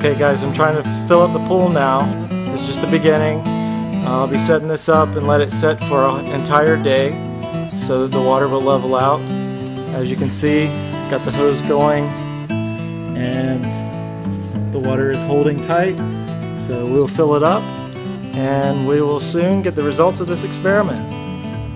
Okay guys, I'm trying to fill up the pool now. It's just the beginning. I'll be setting this up and let it set for an entire day so that the water will level out. As you can see, got the hose going and the water is holding tight. So we'll fill it up and we will soon get the results of this experiment.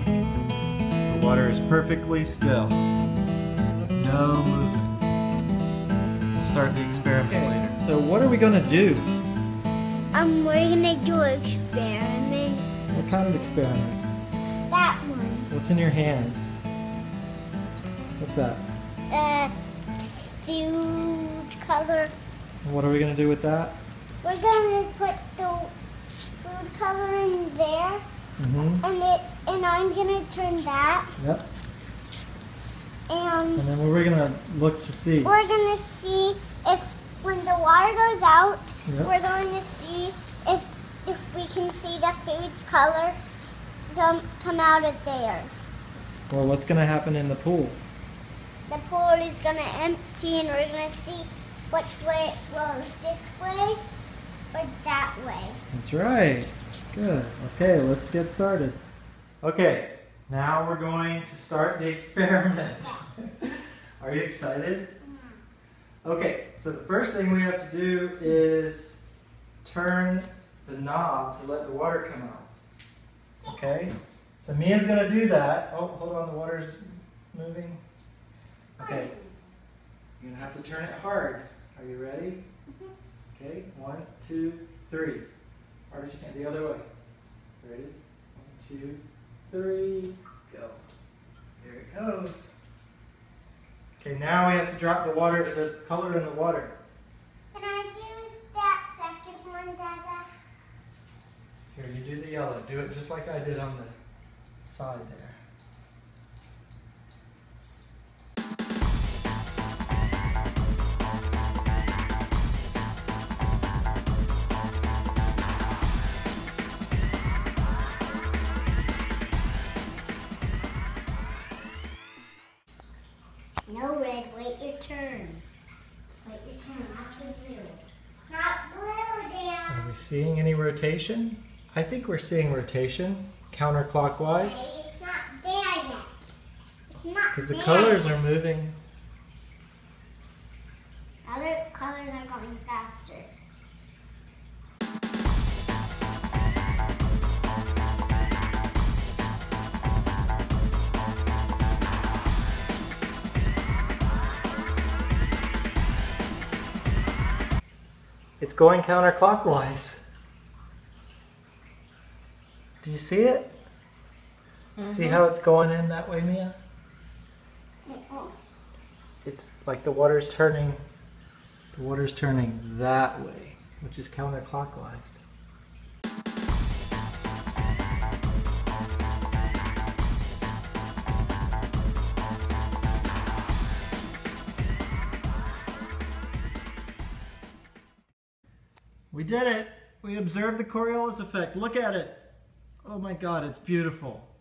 The water is perfectly still. No movement. We'll start the experiment later. So what are we going to do? We're going to do an experiment. What kind of experiment? That one. What's in your hand? What's that? Food color. And what are we going to do with that? We're going to put the food color in there. Mm-hmm. And I'm going to turn that. Yep. And then we're going to look to see. We're going to see if when the water goes out, yep, we're going to see if we can see the food color come out of there. Well, what's going to happen in the pool? The pool is going to empty and we're going to see which way it flows, this way or that way. That's right. Good. Okay, let's get started. Okay, now we're going to start the experiment. Are you excited? Okay, so the first thing we have to do is turn the knob to let the water come out. Okay, so Mia's going to do that. Oh, hold on, the water's moving. Okay, you're going to have to turn it hard. Are you ready? Okay, 1, 2, 3. Hard as you can, the other way. Ready? 1, 2, 3, go. Here it goes. Okay, now we have to drop the water, the color in the water. Can I do that second one, Dada? Here, you do the yellow. Do it just like I did on the side there. No, Red, wait your turn. Wait your turn, not the blue. Not blue, Dad. Are we seeing any rotation? I think we're seeing rotation, counterclockwise. It's not there yet. It's not there. Because the colors are moving. Other colors are going faster. It's going counterclockwise. Do you see it? Mm-hmm. See how it's going in that way, Mia? Mm-hmm. It's like the water's turning that way, which is counterclockwise. We did it! We observed the Coriolis effect. Look at it! Oh my God, it's beautiful.